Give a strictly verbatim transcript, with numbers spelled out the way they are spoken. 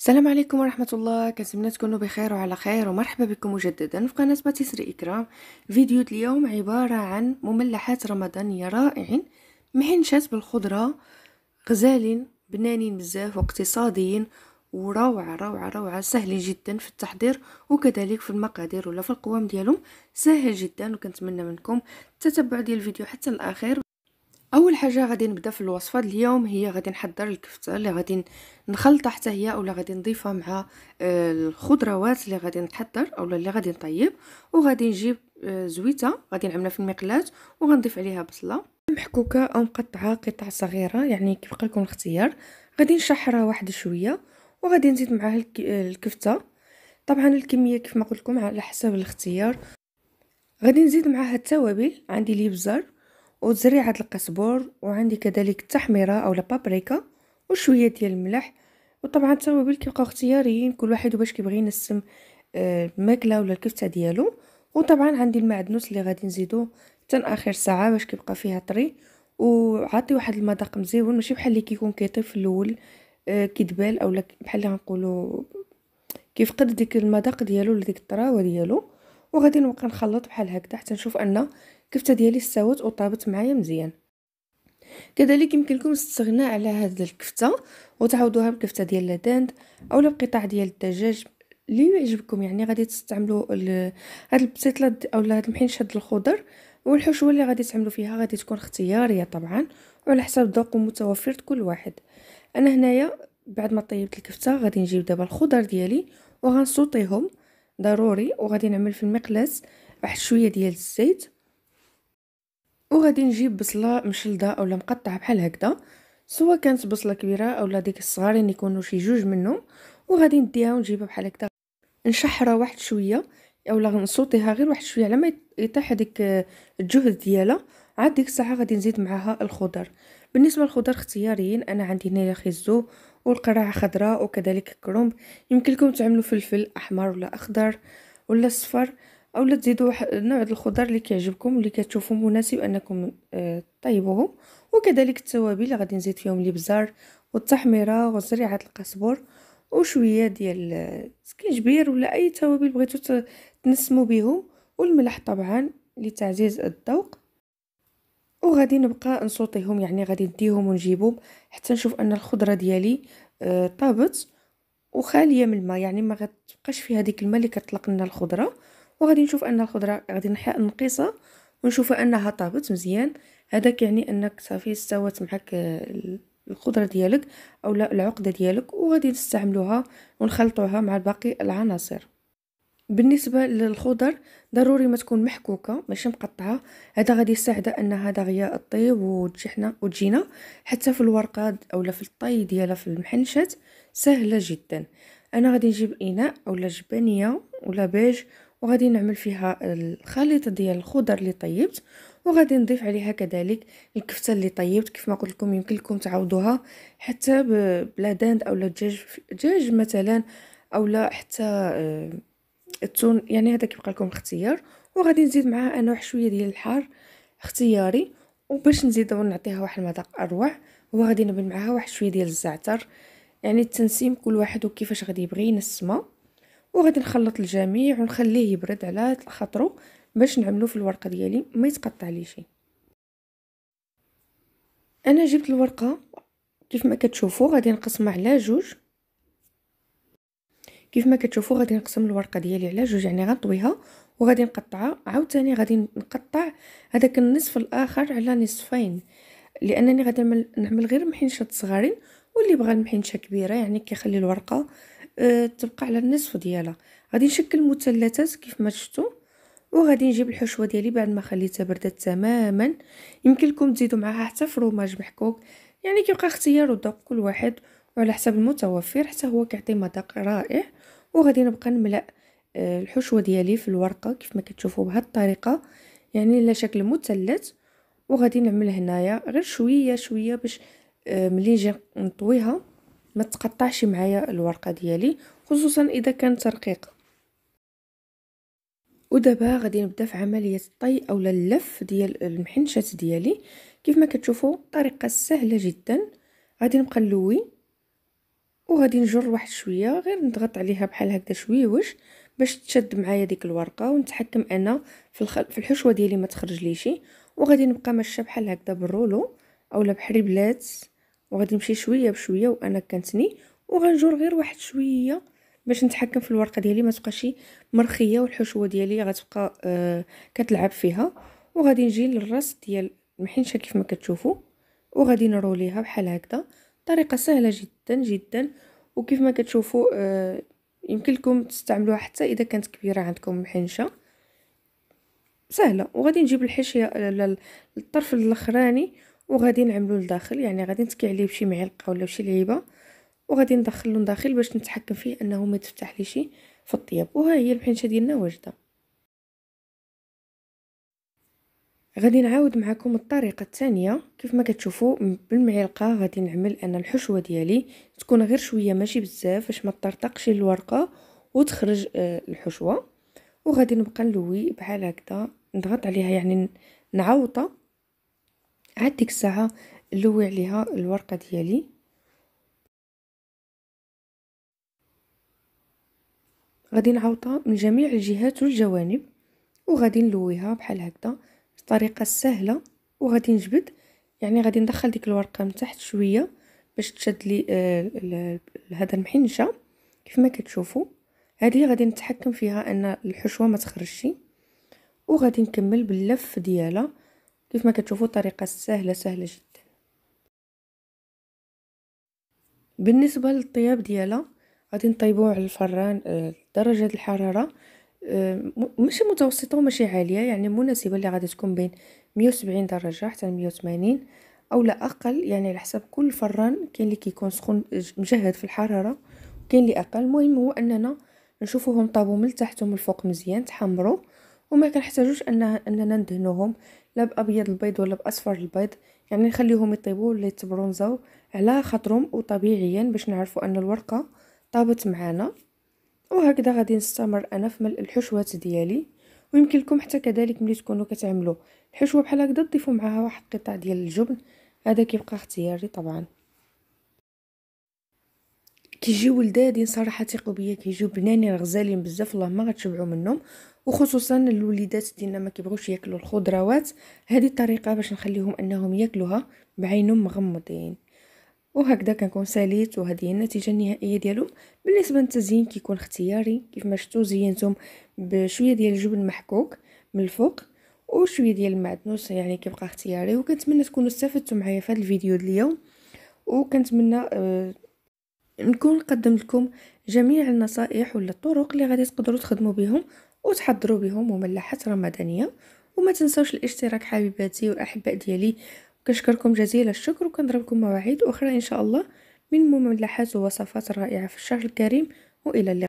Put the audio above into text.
السلام عليكم ورحمه الله. كنتمنى تكونوا بخير وعلى خير، ومرحبا بكم مجددا في قناه باتيسري اكرام. فيديو اليوم عباره عن مملحات رمضانيه رائعين محنشات بالخضره، غزالين بنانين بزاف واقتصاديين وروعه روعه روعه، سهلين جدا في التحضير وكذلك في المقادير ولا في القوام ديالهم، سهل جدا. وكنتمنى منكم التتبع ديال الفيديو حتى الاخير. اول حاجه غادي نبدا في الوصفه اليوم، هي غادي نحضر الكفته اللي غادي نخلطها حتى هي ولا غادي نضيفها مع الخضروات اللي غادي نحضر اولا اللي غادي نطيب. وغادي نجيب زويته غادي نعملها في المقلاة وغنضيف عليها بصله محكوكه او مقطعه قطع صغيره، يعني كيبقى لكم الاختيار. غادي نشحرها واحد شويه وغادي نزيد معها الكفته، طبعا الكميه كيف ما قلت لكم على حسب الاختيار. غادي نزيد معها التوابل، عندي ليبزر وزريعه القزبر وعندي كذلك التحميره او البابريكا وشويه ديال الملح. وطبعا التوابل كيبقاو اختياريين، كل واحد باش كيبغي ينسم الماكله ولا الكفته ديالو. وطبعا عندي المعدنوس اللي غادي نزيدوه حتى اخر ساعه باش كيبقى فيها طري وعاطي واحد المذاق مزيون، ماشي بحال اللي كيكون كيطيب في الاول كيدبال اولا بحال اللي غنقولوا كيفقد ديك المذاق ديالو ولا ديك الطراوه ديالو. وغادي نبقى نخلط بحال هكذا حتى نشوف ان الكفته ديالي استوت وطابت معايا مزيان. كذلك يمكن لكم الاستغناء على هذه الكفته وتعوضوها بكفته ديال الدند اولا بقطع ديال الدجاج اللي يعجبكم، يعني غادي تستعملوا هاد البسيطلات اولا هاد المحنشات الخضر. والحشوه اللي غادي تعملوا فيها غادي تكون اختياريه طبعا وعلى حسب الذوق ومتوفر كل واحد. انا هنايا بعد ما طيبت الكفته غادي نجيب دابا الخضر ديالي وغنسوطيهم ضروري، وغادي نعمل في المقلاة واحد شويه ديال الزيت. وغادي نجيب بصله مشلده اولا مقطعه بحال هكذا، سواء كانت بصله كبيره اولا ديك الصغارين يكونوا شي جوج منهم. وغادي نديها ونجيبها بحال هكذا نشحرها واحد شويه اولا غنصوتيها غير واحد شويه على ما يطيح هذيك الجهد ديالها. عاد ديك الساعه غادي نزيد معها الخضر. بالنسبه للخضر اختياريين، انا عندي هنا خيزو والقرعه خضراء وكذلك الكرنب، يمكن لكم تعملوا فلفل احمر ولا اخضر ولا صفر اولا تزيدوا واحد نوع الخضر اللي كيعجبكم اللي كتشوفوا مناسب انكم طيبوهم. وكذلك التوابل غادي نزيد فيهم الابزار والتحميره وزريعه القزبر وشويه ديال السكينجبير ولا اي توابل بغيتوا تنسموا بهم، والملح طبعا لتعزيز الذوق. وغادي نبقى نسوطيهم، يعني غادي نديهم ونجيبهم حتى نشوف ان الخضره ديالي طابت وخاليه من الماء، يعني ما غتبقاش فيها ديك الماء اللي كطلق لنا الخضره. وغادي نشوف ان الخضره غادي نقيسها ونشوف انها طابت مزيان، هذا كيعني انك صافي استوت معك الخضره ديالك او لا العقده ديالك. وغادي نستعملوها ونخلطوها مع باقي العناصر. بالنسبه للخضر ضروري ما تكون محكوكه ماشي مقطعه، هذا غادي يساعد انها دغيا طيب وتجحنا وتجينا حتى في الورقه اولا في الطي ديالها في المحنشات سهله جدا. انا غادي نجيب اناء اولا جبانيه ولا بيج وغادي نعمل فيها الخليط ديال الخضر اللي طيبت، وغادي نضيف عليها كذلك الكفته اللي طيبت. كيف ما قلت لكم يمكن لكم تعوضوها حتى بلا داند اولا دجاج دجاج مثلا اولا حتى التون، يعني هذا كيبقى لكم الاختيار. وغادي نزيد معها انا واحد شويه ديال الحار اختياري، وباش نزيد ونعطيها واحد المذاق اروع هو غادي نبن معها واحد شويه ديال الزعتر، يعني التنسيم كل واحد وكيفاش غادي يبغي ينسمه. وغادي نخلط الجميع ونخليه يبرد على خاطرو باش نعملو في الورقه ديالي ما يتقطع لي شي. انا جبت الورقه كيف ما كتشوفوا غادي نقسمها على جوج، كيف ما كتشوفوا غادي نقسم الورقه ديالي على جوج، يعني غنطويها وغادي نقطعها عاوتاني. غادي نقطع هذاك النصف الاخر على نصفين لانني غادي نعمل غير محنشات صغارين، واللي بغى المحنشه كبيره يعني كيخلي الورقه أه تبقى على النصف ديالها. غادي نشكل مثلثات كيف ما شفتوا. وغادي نجيب الحشوه ديالي بعد ما خليتها بردت تماما، يمكن لكم تزيدوا معها حتى فروماج محكوك، يعني كيبقى اختيار وذوق كل واحد وعلى حسب المتوفر حتى هو كيعطي مذاق رائع. وغادي نبقى نملأ الحشوه ديالي في الورقه كيف ما كتشوفوا بهذه الطريقه، يعني على شكل مثلث. وغادي نعمل هنايا غير شويه شويه باش ملي نجي نطويها ما تقطعش معايا الورقه ديالي، خصوصا اذا كانت رقيقه. ودابا غادي نبدا في عمليه الطي اولا اللف ديال المحنشات ديالي. كيف ما كتشوفوا طريقه سهله جدا، غادي نبقى نلوي وغادي نجر واحد شويه، غير نضغط عليها بحال هكذا شويوش باش تشد معايا ديك الورقه، ونتحكم انا في الخل... في الحشوه ديالي ما تخرج ليشي. وغادي نبقى ماشيه بحال هكذا بالرولو اولا بحريبلات، وغادي نمشي شويه بشويه وانا كنتني، وغنجر غير واحد شويه باش نتحكم في الورقه ديالي ما تبقاش مرخيه والحشوه ديالي غتبقى آه كتلعب فيها. وغادي نجي للراس ديال المحنشه كيف ما كتشوفوا، وغادي نروليها بحال هكذا. طريقه سهله جدا جدا، وكيف ما كتشوفوا آه يمكن لكم تستعملوها حتى اذا كانت كبيره عندكم المحنشه، سهله. وغادي نجيب الحشيه للطرف الاخراني وغادي نعملو لداخل، يعني غادي نتكي عليه بشي معلقه ولا بشي لعيبه، وغادي ندخلو لداخل باش نتحكم فيه انه ما تفتح لي شي في الطياب. وها هي المحنشه ديالنا واجده. غادي نعاود معكم الطريقه الثانيه. كيف ما كتشوفوا بالمعلقه غادي نعمل ان الحشوه ديالي تكون غير شويه ماشي بزاف باش ما تطرطقش الورقه وتخرج الحشوه. وغادي نبقى نلوي بحال هكذا، نضغط عليها يعني نعوطها. عاد ديك الساعه نلوي عليها الورقه ديالي. غادي نعوطها من جميع الجهات والجوانب وغادي نلويها بحال هكذا الطريقه السهله. وغادي نجبد يعني غادي ندخل ديك الورقه من تحت شويه باش تشد لي آه هذا المحنشه. كيف ما كتشوفوا هذه غادي نتحكم فيها ان الحشوه ما تخرجش، وغادي نكمل باللف ديالها. كيف ما كتشوفوا الطريقه السهله سهله جدا. بالنسبه للطياب ديالها غادي نطيبوه على الفران آه درجه الحراره ماشي متوسطه وماشي عاليه، يعني مناسبه اللي غادي تكون بين مية وسبعين درجه حتى مية وثمانين او لا اقل، يعني على حسب كل فران. كاين اللي كيكون سخون مجهد في الحراره وكاين اللي اقل. المهم هو اننا نشوفوهم طابوا من تحت ومن الفوق مزيان تحمروا، وما كنحتاجوش ان اننا ندهنوهم لا بابيض البيض ولا باصفر البيض، يعني نخليهم يطيبوا ولا يتبرونزاو على خاطرهم وطبيعيا باش نعرفوا ان الورقه طابت معانا. وهكذا غادي نستمر انا في ملء الحشوات ديالي. ويمكن لكم حتى كذلك ملي تكونوا كتعملوا الحشوه بحال هكذا تضيفوا معها واحد قطع ديال الجبن، هذا كيبقى اختياري طبعا. كيجيو ولدادين صراحه تيقوا بيا، كيجيو بنانين غزالين بزاف والله ما غتشبعوا منهم، وخصوصا الوليدات ديالنا ما كيبغوش ياكلوا الخضروات. هذه الطريقه باش نخليهم انهم ياكلوها بعينهم مغمضين. وهكذا كنكون ساليت، وهذه هي النتيجه النهائيه ديالو. بالنسبه للتزيين كيكون اختياري. كيف ما شفتوا زينتهم بشويه ديال الجبن محكوك من الفوق وشويه ديال المعدنوس، يعني كيبقى اختياري. وكنتمنى تكونوا استفدتوا معايا في هذا الفيديو اليوم، وكنتمنى آه نكون نقدم لكم جميع النصائح ولا الطرق اللي غادي تقدروا تخدموا بهم وتحضروا بهم مملحات رمضانيه. وما تنساوش الاشتراك حبيباتي والاحباء ديالي. كنشكركم جزيل الشكر، وكنضربكم مواعيد أخرى إن شاء الله من مملحات ووصفات رائعة في الشهر الكريم. وإلى اللقاء.